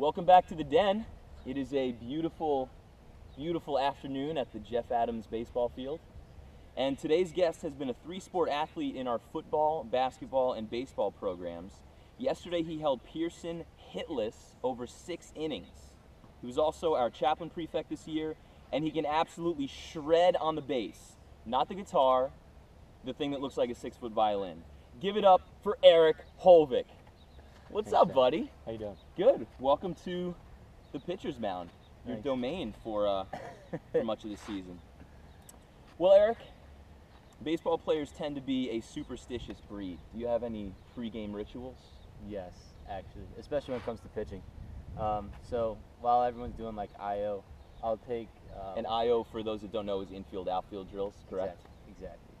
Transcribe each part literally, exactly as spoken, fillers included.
Welcome back to the Den. It is a beautiful, beautiful afternoon at the Jeff Adams Baseball Field. And today's guest has been a three-sport athlete in our football, basketball, and baseball programs. Yesterday he held Pearson hitless over six innings. He was also our Chaplain Prefect this year, and he can absolutely shred on the bass. Not the guitar, the thing that looks like a six-foot violin. Give it up for Eric Holvick. What's Thanks, up, buddy? How you doing? Good. Welcome to the Pitcher's Mound, your Thanks. domain for, uh, for much of the season. Well, Eric, baseball players tend to be a superstitious breed. Do you have any pregame rituals? Yes, actually, especially when it comes to pitching. Um, so while everyone's doing like I O, I'll take... Um, an I O, for those that don't know, is infield outfield drills, correct? Exactly. exactly.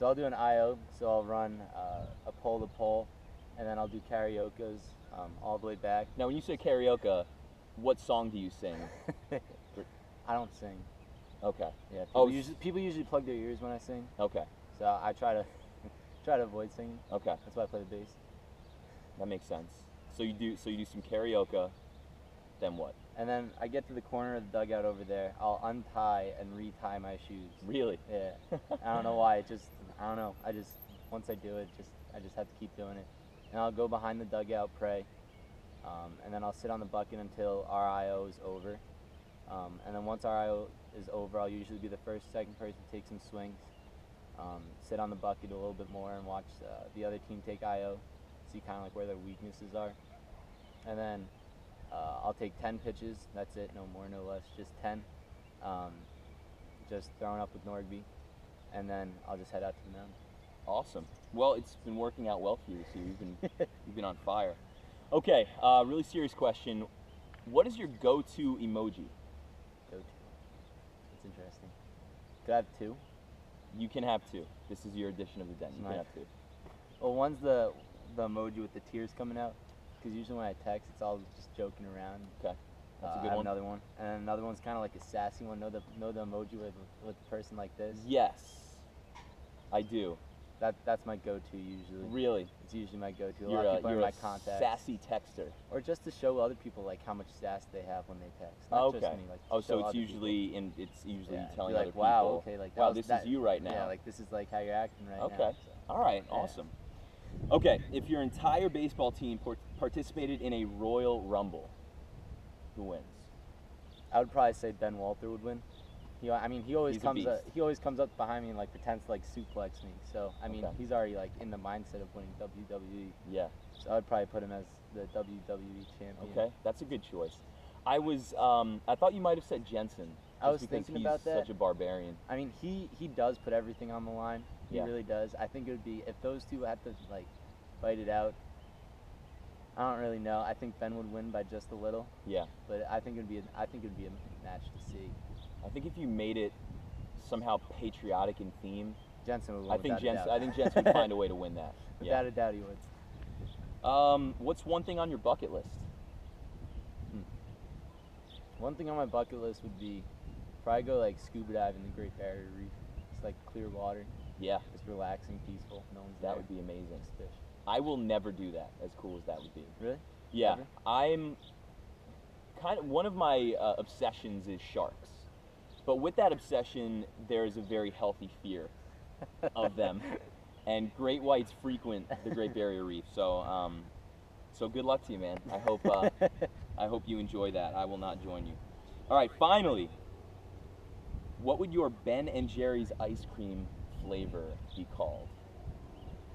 So I'll do an I O, so I'll run uh, a pole to pole. And then I'll do karaoke's um, all the way back. Now, when you say karaoke, what song do you sing? I don't sing. Okay. Yeah. People, oh, usually, people usually plug their ears when I sing. Okay. So I try to try to avoid singing. Okay. That's why I play the bass. That makes sense. So you do so you do some karaoke, then what? And then I get to the corner of the dugout over there. I'll untie and retie my shoes. Really? Yeah. I don't know why. It just I don't know. I just once I do it, just I just have to keep doing it. And I'll go behind the dugout, pray, um, and then I'll sit on the bucket until our I O is over. Um, and then once our I O is over, I'll usually be the first, second person to take some swings, um, sit on the bucket a little bit more and watch uh, the other team take I O, see kind of like where their weaknesses are. And then uh, I'll take ten pitches. That's it, no more, no less, just ten. Um, just throwing up with Nordby, and then I'll just head out to the mound. Awesome. Well, it's been working out well for you this year. You've been, you've been on fire. Okay, uh, really serious question. What is your go-to emoji? Go-to. That's interesting. Could I have two? You can have two. This is your edition of the Den. You nice. can have two. Well, one's the, the emoji with the tears coming out, because usually when I text, it's all just joking around. Okay. That's uh, a good I have one. Another one. And another one's kind of like a sassy one. Know the, know the emoji with, with a person like this? Yes, I do. That, that's my go-to usually. Really? It's usually my go-to. A lot of people are my contacts. Sassy texter. Or just to show other people like how much sass they have when they text. Not okay. Just me, like, oh, so it's usually in, it's usually yeah, telling like, other people. Wow, okay, like that wow, was, this that, is you right now. Yeah, like this is like how you're acting right okay. now. Okay. So. All right. Yeah. Awesome. Okay, if your entire baseball team participated in a Royal Rumble, who wins? I would probably say Ben Walter would win. He, I mean, he always he's comes up, he always comes up behind me and like pretends to like suplex me. So I mean, okay. he's already like in the mindset of winning W W E. Yeah. So I'd probably put him as the W W E champion. Okay, that's a good choice. I was, um, I thought you might have said Jensen. I was thinking he's about that. Such a barbarian. I mean, he he does put everything on the line. He yeah. really does. I think it would be if those two had to like fight it out. I don't really know. I think Ben would win by just a little. Yeah. But I think it'd be a, I think it'd be a match to see. I think if you made it somehow patriotic in theme, Jensen would win. I think Jensen, I think Jensen would find a way to win that. Without yeah. a doubt, he would. Um, what's one thing on your bucket list? Hmm. One thing on my bucket list would be probably go like scuba dive in the Great Barrier Reef. It's like clear water. Yeah. Just relaxing, peaceful. No one's that there. Would be amazing. Fish. I will never do that. As cool as that would be. Really? Yeah. Never? I'm kind of one of my uh, obsessions is sharks. But with that obsession, there is a very healthy fear of them, and great whites frequent the Great Barrier Reef. So, um, so good luck to you, man. I hope uh, I hope you enjoy that. I will not join you. All right, finally, what would your Ben and Jerry's ice cream flavor be called?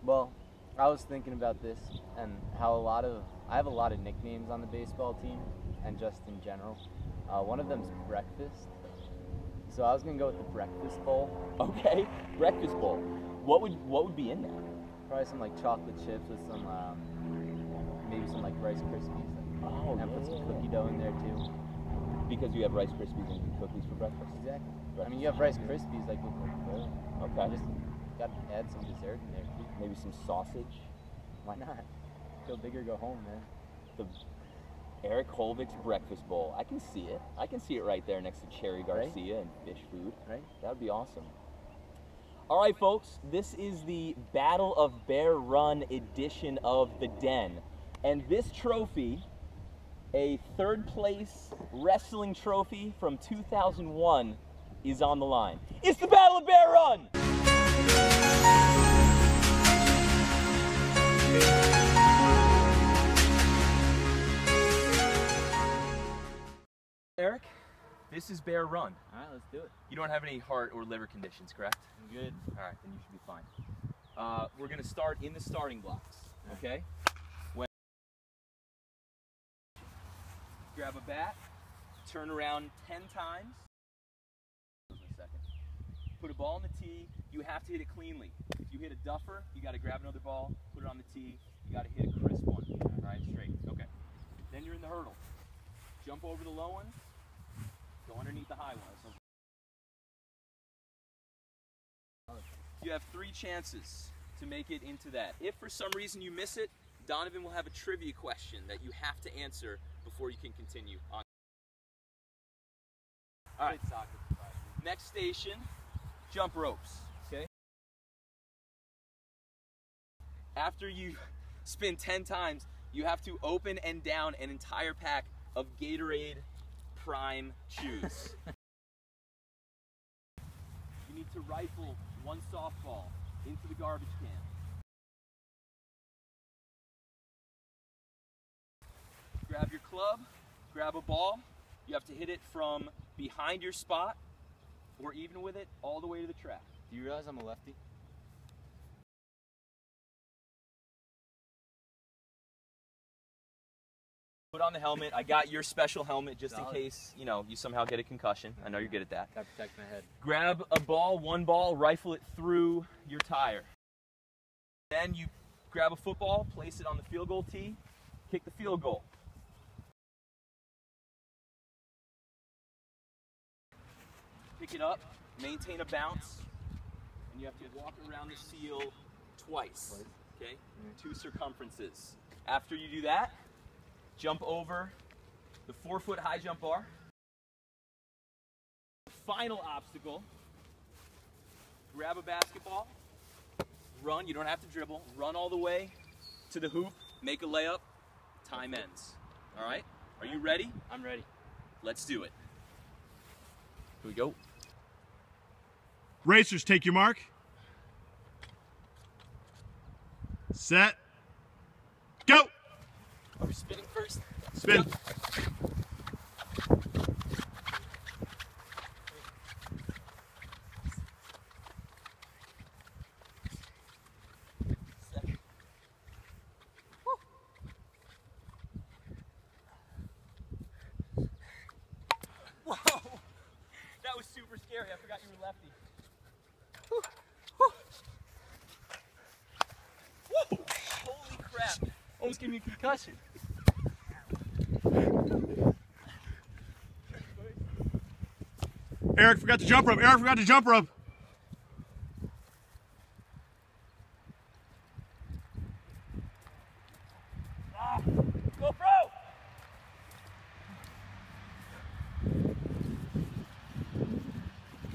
Well, I was thinking about this and how a lot of I have a lot of nicknames on the baseball team and just in general. Uh, one of them's breakfast. So I was gonna go with the breakfast bowl. Okay, breakfast bowl. What would what would be in there? Probably some like chocolate chips with some um, maybe some like Rice Krispies. Oh, and yeah. put some cookie dough in there too. Because you have Rice Krispies and cookies for breakfast. Exactly. Breakfast. I mean, you have Rice Krispies like with Coca-Cola. Okay. You just gotta add some dessert in there too. Maybe some sausage. Why not? Go big or go home, man. The Eric Holvick's breakfast bowl. I can see it. I can see it right there next to Cherry Garcia right? and fish food. Right? That would be awesome. All right, folks. This is the Battle of Bear Run edition of The Den. And this trophy a third place wrestling trophy from two thousand one is on the line. It's the Battle of Bear Run! Eric, this is Bear Run. Alright, let's do it. You don't have any heart or liver conditions, correct? I'm good. Alright, then you should be fine. Uh, we're going to start in the starting blocks, okay? When grab a bat, turn around ten times. Put a ball on the tee, you have to hit it cleanly. If you hit a duffer, you got to grab another ball, put it on the tee, you got to hit a crisp one. All right, straight, okay. Then you're in the hurdle. Jump over the low one, go underneath the high one. You have three chances to make it into that. If for some reason you miss it, Donovan will have a trivia question that you have to answer before you can continue on. All right, next station. Jump ropes, okay? After you spin ten times, you have to open and down an entire pack of Gatorade Prime chews. You need to rifle one softball into the garbage can. Grab your club, grab a ball. You have to hit it from behind your spot or even with it, all the way to the track. Do you realize I'm a lefty? Put on the helmet. I got your special helmet just Dolly. in case, you know, you somehow get a concussion. I know you're good at that. Gotta protect my head. Grab a ball, one ball, rifle it through your tire. Then you grab a football, place it on the field goal tee, kick the field goal. Pick it up, maintain a bounce, and you have to walk around the seal twice, okay? Two circumferences. After you do that, jump over the four foot high jump bar. Final obstacle, grab a basketball, run, you don't have to dribble, run all the way to the hoop, make a layup, time ends. All right, are you ready? I'm ready. Let's do it. Here we go. Racers, take your mark. Set. Go! We're spinning first. Spin. Whoa! That was super scary. I forgot you were lefty. Almost gave me a concussion. Eric forgot to jump rope. Eric forgot to jump rope. Ah, go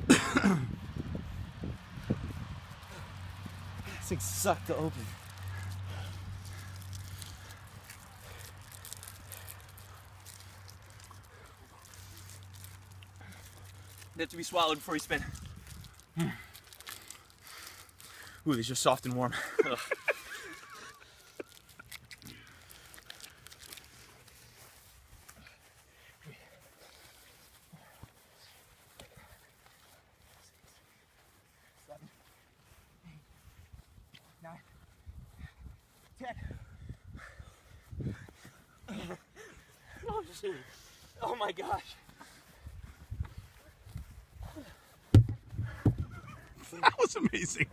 pro! This thing sucked to open. They have to be swallowed before you spin. Mm. Ooh, these are soft and warm. Seven, eight, nine, ten. Oh, shit. Oh my gosh. That was amazing.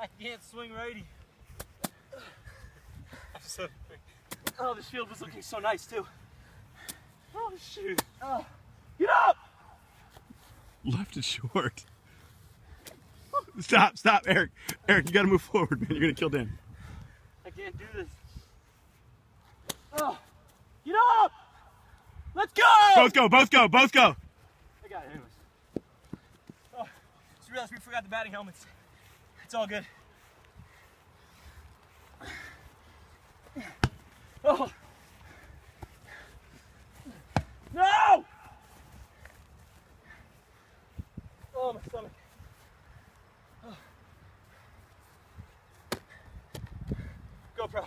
I can't swing righty. I'm so oh, this field was looking so nice too. Oh shoot! Oh, get up! Left is short. Stop! Stop, Eric! Eric, you got to move forward, man. You're gonna kill Dan. I can't do this. Oh. Get up! Let's go! Both go, both go, both go! I got it anyways. Oh, just realized we forgot the batting helmets. That's It's all good. Oh! No! Oh, my stomach. Oh. GoPro.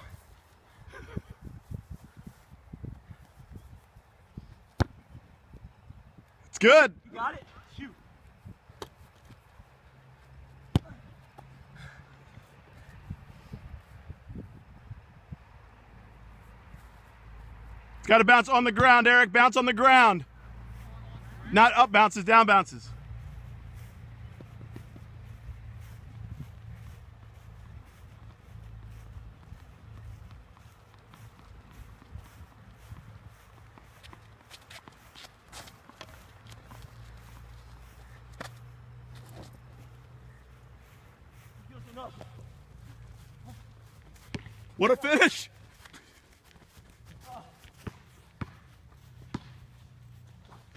It's good. You got it? Shoot. It's got to bounce on the ground, Eric. Bounce on the ground. Not up bounces, down bounces. What a finish! Oh.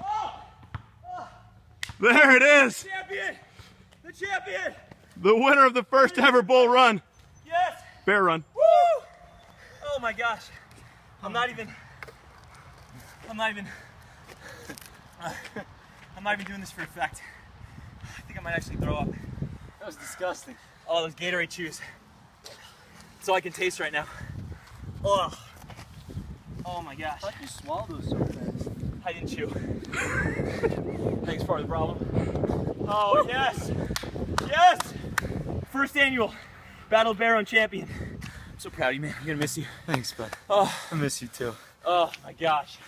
Oh. Oh. There it is! The champion! The champion! The winner of the first ever bull run. Yes! Bear run. Woo! Oh my gosh. I'm not even... I'm not even... Uh, I'm not even doing this for a fact. I think I might actually throw up. That was disgusting. Oh, those Gatorade chews. That's all I can taste right now. Oh, oh my gosh. How'd you swallow those so fast? I didn't chew. Thanks for the problem. Oh, woo! Yes, yes! First annual Battle of Bear Run champion. I'm so proud of you, man. I'm gonna miss you. Thanks, bud. Oh, I miss you too. Oh my gosh.